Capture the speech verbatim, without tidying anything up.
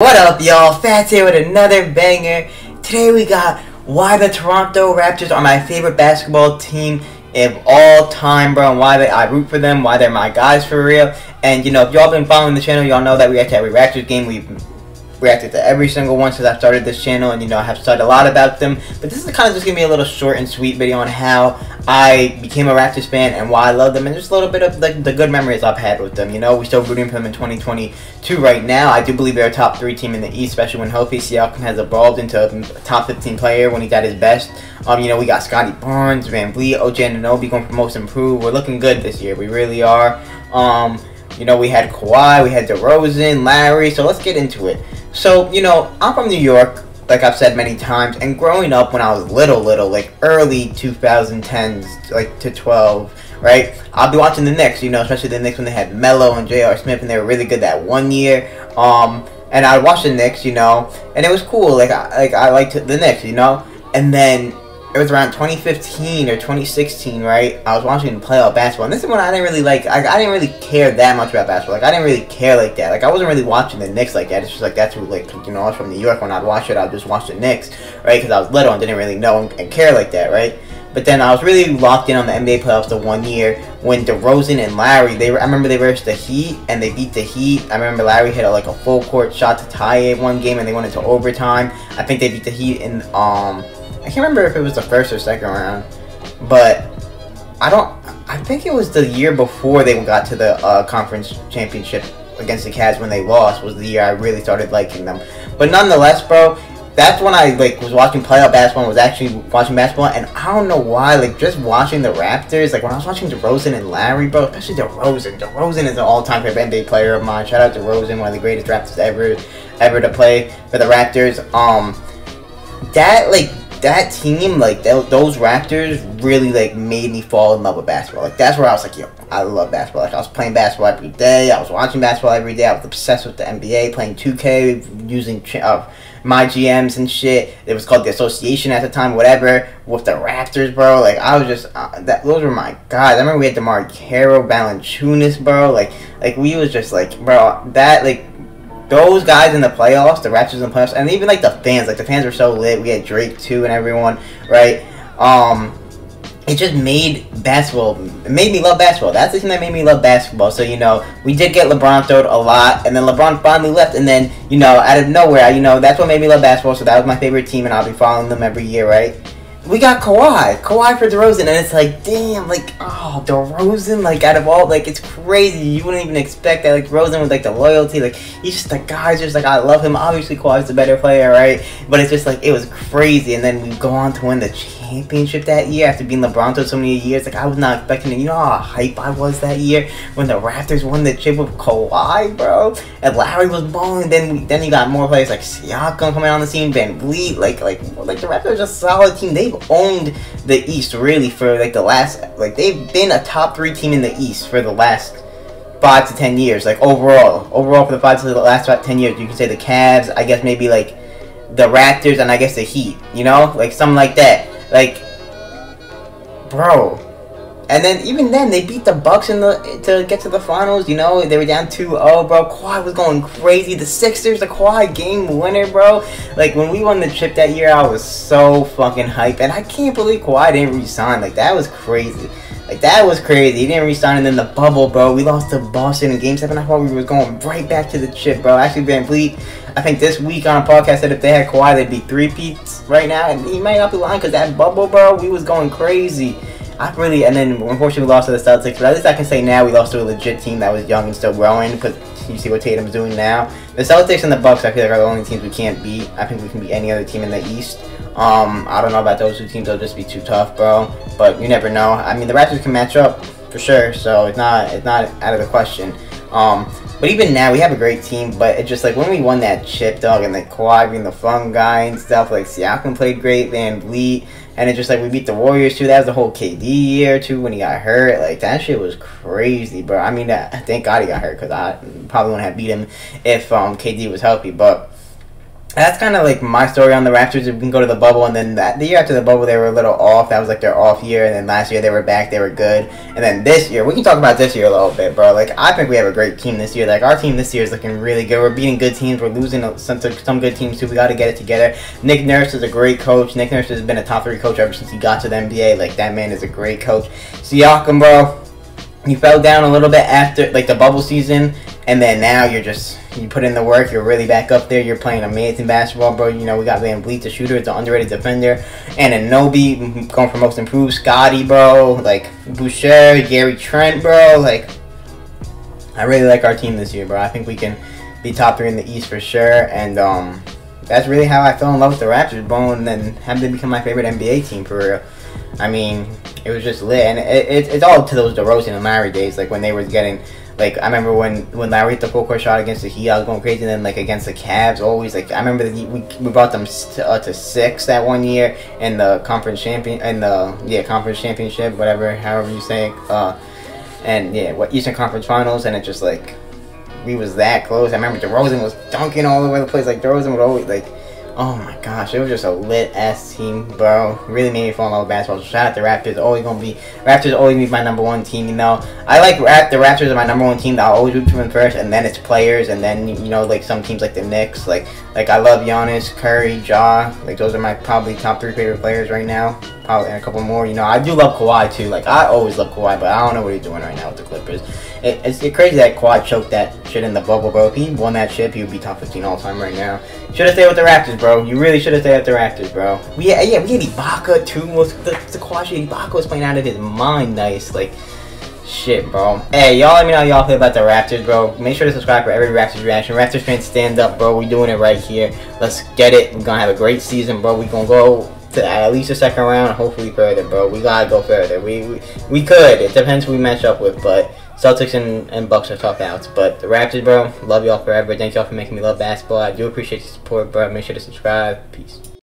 What up, y'all? Fats here with another banger. Today we got why the Toronto Raptors are my favorite basketball team of all time, bro, and why they, I root for them, why they're my guys for real. And you know, if y'all been following the channel, y'all know that we react to every Raptors game. We've reacted to every single one since I've started this channel, and you know, I have said a lot about them. But this is kind of just gonna be a little short and sweet video on how I became a Raptors fan and why I love them, and just a little bit of the, the good memories I've had with them. You know, we're still rooting for them in twenty twenty-two right now. I do believe they're a top three team in the East, especially when Pascal Siakam has evolved into a top fifteen player when he's at his best. Um, you know, we got Scotty Barnes, VanVleet, O G Anunoby going for most improved. We're looking good this year. We really are. Um, you know, we had Kawhi, we had DeRozan, Lowry. So let's get into it. So, you know, I'm from New York, like I've said many times, and growing up when I was little, little, like early two thousand tens, like to twelve, right? I'll be watching the Knicks, you know, especially the Knicks when they had Melo and J R Smith, and they were really good that one year. Um, and I'd watch the Knicks, you know, and it was cool. Like, I, like, I liked the Knicks, you know, and then it was around twenty fifteen or twenty sixteen, right? I was watching playoff basketball, and this is when I didn't really like, I, I didn't really care that much about basketball. Like, I didn't really care like that. Like, I wasn't really watching the Knicks like that. It's just like, that's who, like, you know, I was from New York. When I'd watch it, I'd just watch the Knicks, right? Because I was little and didn't really know and, and care like that, right? But then I was really locked in on the N B A playoffs the one year when DeRozan and Lowry, they were, I remember they versus the Heat, and they beat the Heat. I remember Lowry hit a, like a full court shot to tie it one game, and they went into overtime. I think they beat the Heat in, um... I can't remember if it was the first or second round, but I don't, I think it was the year before they got to the uh, conference championship against the Cavs when they lost was the year I really started liking them. But nonetheless, bro, that's when I like was watching playoff basketball and was actually watching basketball, and I don't know why, like just watching the Raptors, like when I was watching DeRozan and Lowry, bro, especially DeRozan, DeRozan is an all-time favorite N B A player of mine. Shout out to DeRozan, one of the greatest Raptors ever, ever to play for the Raptors. Um, that, like, that team, like th those Raptors, really like made me fall in love with basketball. Like that's where I was like, yo, I love basketball. Like I was playing basketball every day. I was watching basketball every day. I was obsessed with the N B A, playing two K, using uh, my G Ms and shit. It was called the Association at the time, whatever. With the Raptors, bro. Like I was just uh, that. Those were my guys. I remember we had DeMar Carroll, Valanciunas, bro. Like like we was just like, bro, that like. Those guys in the playoffs, the Raptors in the playoffs, and even, like, the fans. Like, the fans were so lit. We had Drake, too, and everyone, right? Um, it just made basketball, it made me love basketball. That's the thing that made me love basketball. So, you know, we did get LeBron throwed a lot, and then LeBron finally left, and then, you know, out of nowhere, you know, that's what made me love basketball. So that was my favorite team, and I'll be following them every year, right? We got Kawhi. Kawhi for DeRozan, and it's like, damn, like, oh, DeRozan, like, out of all, like, it's crazy. You wouldn't even expect that. Like, DeRozan was, like, the loyalty. Like, he's just the guy. Just, like, I love him. Obviously, Kawhi's the better player, right? But it's just, like, it was crazy. And then we go on to win the championship that year after being LeBron for so many years. Like, I was not expecting it. You know how hype I was that year when the Raptors won the chip with Kawhi, bro? And Lowry was balling. Then we, then you got more players like Siakam coming on the scene, VanVleet. Like, like, like, the Raptors are just a solid team. They've owned the East really for like the last, like they've been a top three team in the East for the last five to ten years. Like overall, overall for the five to the last five, ten years, you can say the Cavs, I guess maybe like the Raptors, and I guess the Heat. You know, like something like that. Like, bro. And then even then they beat the Bucks in the to get to the finals. You know, they were down two oh, bro. Kawhi was going crazy. The Sixers, the Kawhi game winner, bro. Like when we won the chip that year, I was so fucking hyped, and I can't believe Kawhi didn't re-sign. Like that was crazy. Like that was crazy. He didn't re-sign, and then the bubble, bro. We lost to Boston in Game Seven. I thought we were going right back to the chip, bro. Actually, VanVleet, I think this week on a podcast said if they had Kawhi, they'd be three peats right now, and he might not be lying because that bubble, bro, we was going crazy. I really, and then unfortunately we lost to the Celtics, but at least I can say now we lost to a legit team that was young and still growing, because you see what Tatum's doing now. The Celtics and the Bucks, I feel like, are the only teams we can't beat. I think we can beat any other team in the East. Um, I don't know about those two teams, they'll just be too tough, bro, but you never know. I mean, the Raptors can match up, for sure, so it's not, it's not out of the question. Um, but even now, we have a great team, but it's just, like, when we won that chip, dog, and, like, Kawhi being the fun guy and stuff, like, Siakam played great, VanVleet, and it's just, like, we beat the Warriors, too. That was the whole K D year, too, when he got hurt. Like, that shit was crazy, bro. I mean, uh, thank God he got hurt, because I probably wouldn't have beat him if um, K D was healthy, but that's kind of like my story on the Raptors. We can go to the bubble, and then that the year after the bubble, they were a little off. That was like their off year, and then last year they were back, they were good. And then this year, we can talk about this year a little bit, bro. Like, I think we have a great team this year. Like, our team this year is looking really good. We're beating good teams. We're losing some some good teams too. We got to get it together. Nick Nurse is a great coach. Nick Nurse has been a top three coach ever since he got to the N B A. Like, that man is a great coach. Siakam, bro, you fell down a little bit after like the bubble season, and then now you're just, you put in the work, you're really back up there, you're playing amazing basketball, bro. You know, we got VanVleet, the shooter, it's an underrated defender, and Anunoby going for most improved, Scotty, bro, like Boucher, Gary Trent, bro. Like, I really like our team this year, bro. I think we can be top three in the East for sure, and um, that's really how I fell in love with the Raptors, bro, and then have them become my favorite N B A team, for real. I mean, it was just lit, and it, it, it's all to those DeRozan and Lowry days, like when they were getting, like, I remember when, when Lowry hit the full court shot against the Heat, I was going crazy, and then, like, against the Cavs, always, like, I remember the, we, we brought them to, uh, to six that one year, and the conference champion, and the, yeah, conference championship, whatever, however you say it, uh, and, yeah, what, Eastern Conference Finals, and it just, like, we was that close. I remember DeRozan was dunking all over the place, like, DeRozan would always, like, oh my gosh, it was just a lit-ass team, bro. Really made me fall in love with basketball. So shout out to Raptors. Always gonna be Raptors. Always be my number one team, you know. I like rap, the Raptors are my number one team. That I always root for them first, and then it's players, and then you know, like some teams like the Knicks. Like, like I love Giannis, Curry, Ja. Like those are my probably top three favorite players right now. Probably and a couple more, you know. I do love Kawhi too. Like I always love Kawhi, but I don't know what he's doing right now with the Clippers. It, it's it crazy that Kawhi choked that shit in the bubble, bro. If he won that shit, he would be top fifteen all time right now. Should have stayed with the Raptors, bro. You really should have stayed with the Raptors, bro. We yeah, yeah, we had Ibaka too. The, the Kawhi Ibaka was playing out of his mind, nice like. Shit, bro. Hey, y'all, let me know how y'all feel about the Raptors, bro. Make sure to subscribe for every Raptors reaction. Raptors fans, stand up, bro. We doing it right here. Let's get it. We're gonna have a great season, bro. We gonna go to at least the second round, hopefully further, bro. We gotta go further. We we, we could. It depends who we match up with, but Celtics and, and Bucks are tough outs. But the Raptors, bro, love y'all forever. Thank y'all for making me love basketball. I do appreciate the support, bro. Make sure to subscribe. Peace.